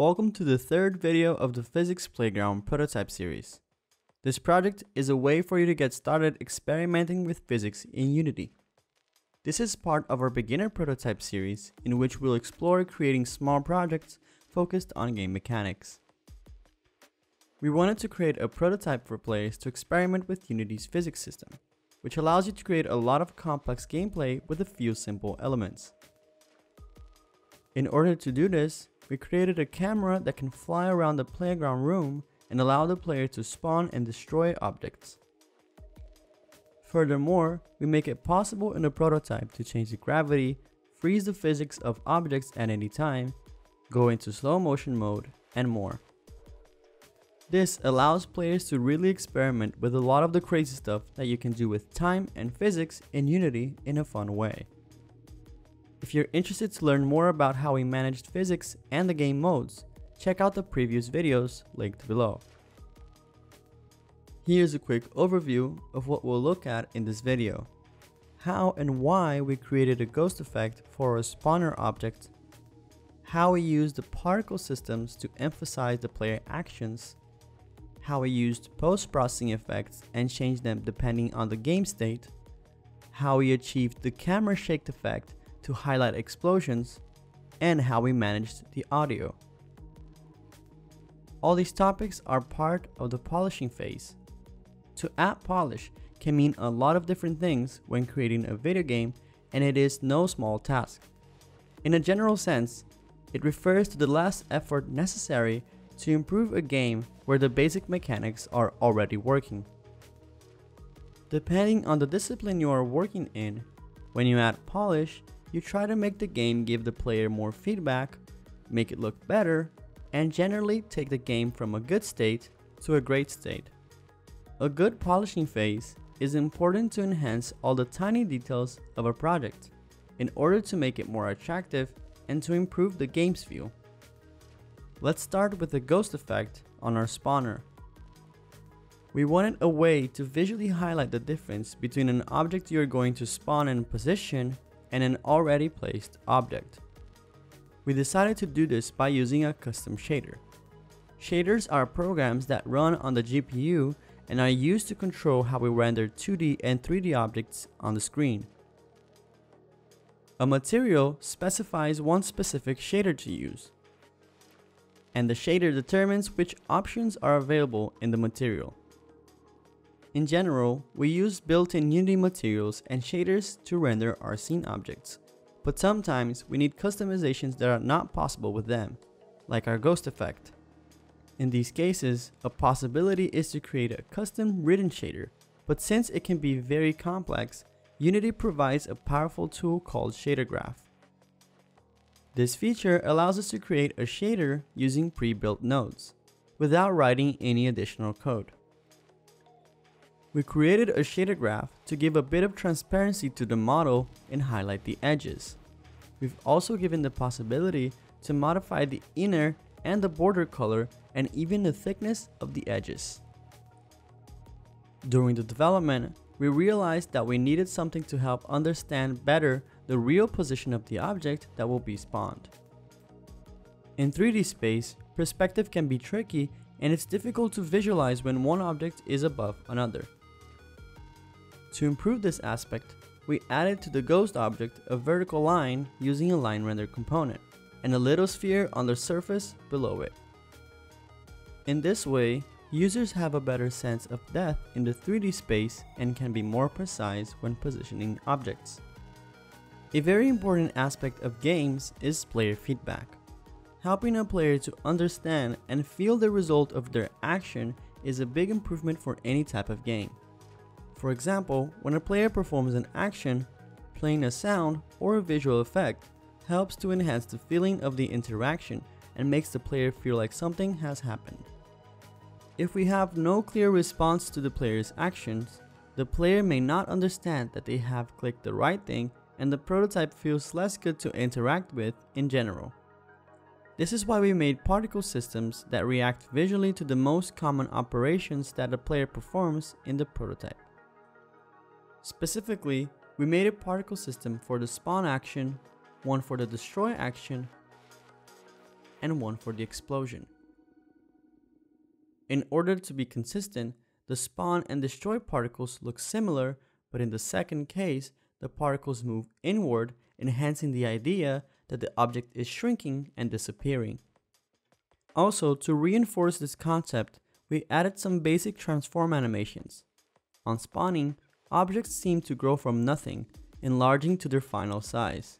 Welcome to the third video of the Physics Playground Prototype Series. This project is a way for you to get started experimenting with physics in Unity. This is part of our Beginner Prototype Series, in which we'll explore creating small projects focused on game mechanics. We wanted to create a prototype for players to experiment with Unity's physics system, which allows you to create a lot of complex gameplay with a few simple elements. In order to do this, we created a camera that can fly around the playground room and allow the player to spawn and destroy objects. Furthermore, we make it possible in the prototype to change the gravity, freeze the physics of objects at any time, go into slow motion mode, and more. This allows players to really experiment with a lot of the crazy stuff that you can do with time and physics in Unity in a fun way. If you're interested to learn more about how we managed physics and the game modes, check out the previous videos linked below. Here's a quick overview of what we'll look at in this video. How and why we created a ghost effect for a spawner object. How we used the particle systems to emphasize the player actions. How we used post processing effects and changed them depending on the game state. How we achieved the camera shake effect to highlight explosions, and how we managed the audio. All these topics are part of the polishing phase. To add polish can mean a lot of different things when creating a video game, and it is no small task. In a general sense, it refers to the last effort necessary to improve a game where the basic mechanics are already working. Depending on the discipline you are working in, when you add polish, you try to make the game give the player more feedback, make it look better, and generally take the game from a good state to a great state. A good polishing phase is important to enhance all the tiny details of a project in order to make it more attractive and to improve the game's feel. Let's start with the ghost effect on our spawner. We wanted a way to visually highlight the difference between an object you are going to spawn and position and an already placed object. We decided to do this by using a custom shader. Shaders are programs that run on the GPU and are used to control how we render 2D and 3D objects on the screen. A material specifies one specific shader to use, and the shader determines which options are available in the material. In general, we use built-in Unity materials and shaders to render our scene objects, but sometimes we need customizations that are not possible with them, like our ghost effect. In these cases, a possibility is to create a custom written shader, but since it can be very complex, Unity provides a powerful tool called Shader Graph. This feature allows us to create a shader using pre-built nodes, without writing any additional code. We created a shader graph to give a bit of transparency to the model and highlight the edges. We've also given the possibility to modify the inner and the border color and even the thickness of the edges. During the development, we realized that we needed something to help understand better the real position of the object that will be spawned. In 3D space, perspective can be tricky and it's difficult to visualize when one object is above another. To improve this aspect, we added to the ghost object a vertical line using a line render component and a little sphere on the surface below it. In this way, users have a better sense of depth in the 3D space and can be more precise when positioning objects. A very important aspect of games is player feedback. Helping a player to understand and feel the result of their action is a big improvement for any type of game. For example, when a player performs an action, playing a sound or a visual effect helps to enhance the feeling of the interaction and makes the player feel like something has happened. If we have no clear response to the player's actions, the player may not understand that they have clicked the right thing and the prototype feels less good to interact with in general. This is why we made particle systems that react visually to the most common operations that a player performs in the prototype. Specifically, we made a particle system for the spawn action, one for the destroy action, and one for the explosion. In order to be consistent, the spawn and destroy particles look similar, but in the second case, the particles move inward, enhancing the idea that the object is shrinking and disappearing. Also, to reinforce this concept, we added some basic transform animations. On spawning, objects seem to grow from nothing, enlarging to their final size.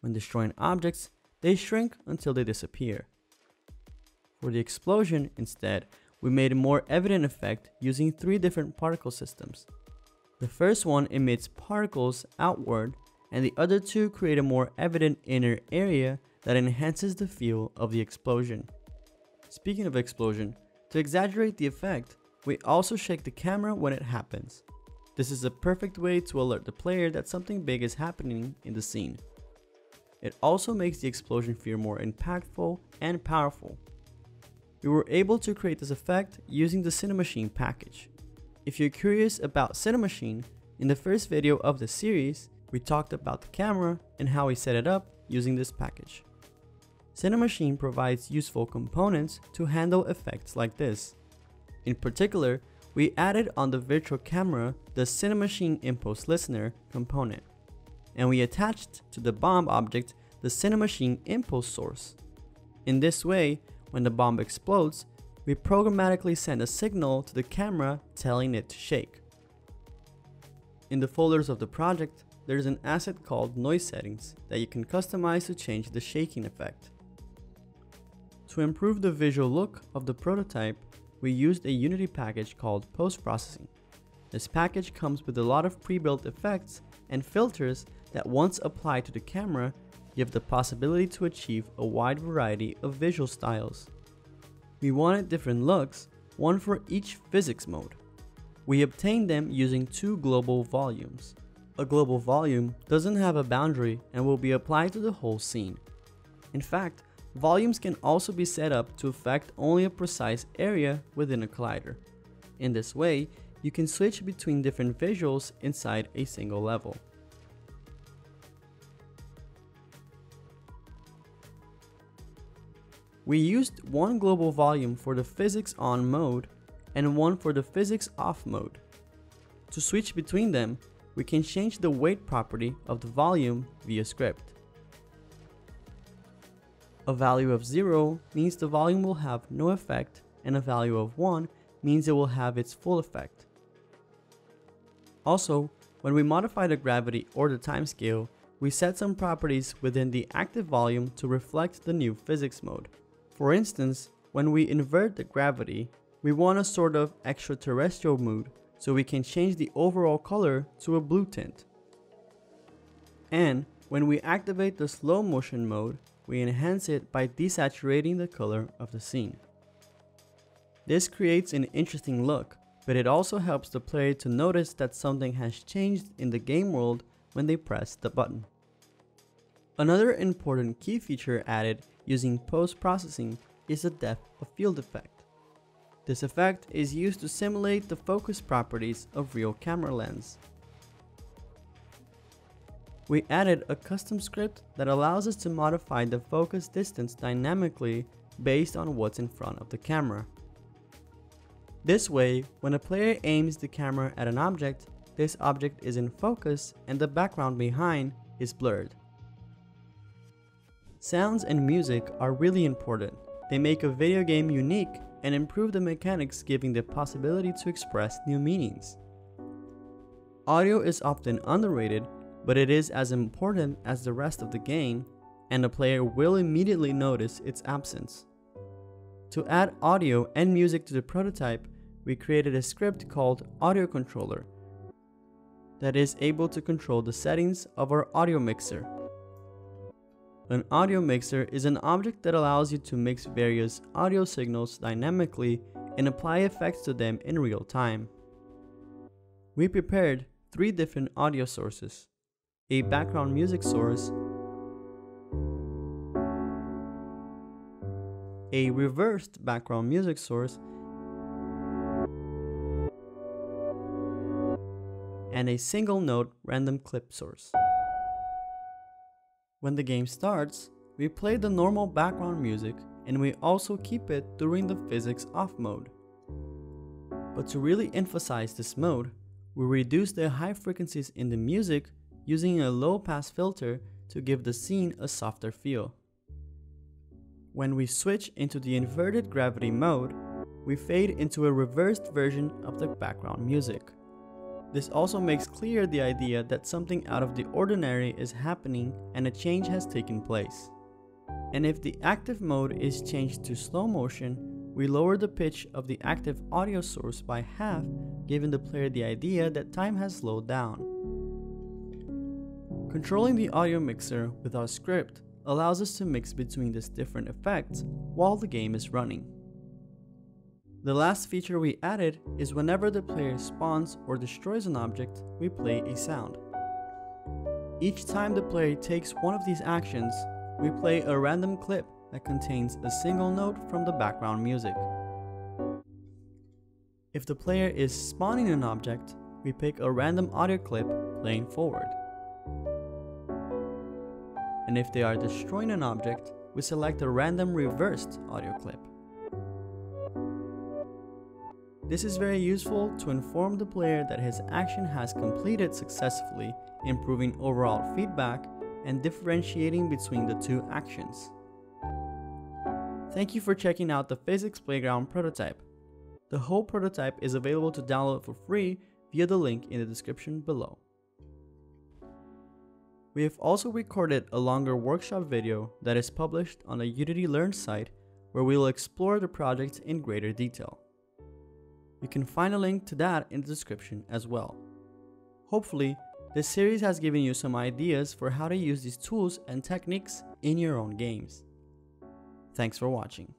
When destroying objects, they shrink until they disappear. For the explosion, instead, we made a more evident effect using three different particle systems. The first one emits particles outward, and the other two create a more evident inner area that enhances the feel of the explosion. Speaking of explosion, to exaggerate the effect, we also shake the camera when it happens. This is a perfect way to alert the player that something big is happening in the scene. It also makes the explosion feel more impactful and powerful. We were able to create this effect using the Cinemachine package. If you're curious about Cinemachine, in the first video of the series, we talked about the camera and how we set it up using this package. Cinemachine provides useful components to handle effects like this. In particular, we added on the virtual camera the Cinemachine Impulse Listener component, and we attached to the bomb object the Cinemachine Impulse Source. In this way, when the bomb explodes, we programmatically send a signal to the camera telling it to shake. In the folders of the project, there is an asset called Noise Settings that you can customize to change the shaking effect. To improve the visual look of the prototype, we used a Unity package called Post Processing. This package comes with a lot of pre-built effects and filters that once applied to the camera, give the possibility to achieve a wide variety of visual styles. We wanted different looks, one for each physics mode. We obtained them using two global volumes. A global volume doesn't have a boundary and will be applied to the whole scene. In fact, volumes can also be set up to affect only a precise area within a collider. In this way, you can switch between different visuals inside a single level. We used one global volume for the physics on mode and one for the physics off mode. To switch between them, we can change the weight property of the volume via script. A value of 0 means the volume will have no effect, and a value of 1 means it will have its full effect. Also, when we modify the gravity or the timescale, we set some properties within the active volume to reflect the new physics mode. For instance, when we invert the gravity, we want a sort of extraterrestrial mood, so we can change the overall color to a blue tint. And when we activate the slow motion mode, we enhance it by desaturating the color of the scene. This creates an interesting look, but it also helps the player to notice that something has changed in the game world when they press the button. Another important key feature added using post-processing is the depth of field effect. This effect is used to simulate the focus properties of real camera lens. We added a custom script that allows us to modify the focus distance dynamically based on what's in front of the camera. This way, when a player aims the camera at an object, this object is in focus and the background behind is blurred. Sounds and music are really important. They make a video game unique and improve the mechanics, giving the possibility to express new meanings. Audio is often underrated, but it is as important as the rest of the game, and the player will immediately notice its absence. To add audio and music to the prototype, we created a script called Audio Controller that is able to control the settings of our audio mixer. An audio mixer is an object that allows you to mix various audio signals dynamically and apply effects to them in real time. We prepared three different audio sources: a background music source, a reversed background music source, and a single note random clip source. When the game starts, We play the normal background music and we also keep it during the physics off mode. But to really emphasize this mode, we reduce the high frequencies in the music using a low pass filter to give the scene a softer feel. When we switch into the inverted gravity mode, we fade into a reversed version of the background music. This also makes clear the idea that something out of the ordinary is happening and a change has taken place. And if the active mode is changed to slow motion, we lower the pitch of the active audio source by half, giving the player the idea that time has slowed down. Controlling the audio mixer with our script allows us to mix between these different effects while the game is running. The last feature we added is whenever the player spawns or destroys an object, we play a sound. Each time the player takes one of these actions, we play a random clip that contains a single note from the background music. If the player is spawning an object, we pick a random audio clip playing forward. And if they are destroying an object, we select a random reversed audio clip. This is very useful to inform the player that his action has completed successfully, improving overall feedback and differentiating between the two actions. Thank you for checking out the Physics Playground prototype. The whole prototype is available to download for free via the link in the description below. We have also recorded a longer workshop video that is published on the Unity Learn site, where we will explore the project in greater detail. You can find a link to that in the description as well. Hopefully, this series has given you some ideas for how to use these tools and techniques in your own games. Thanks for watching.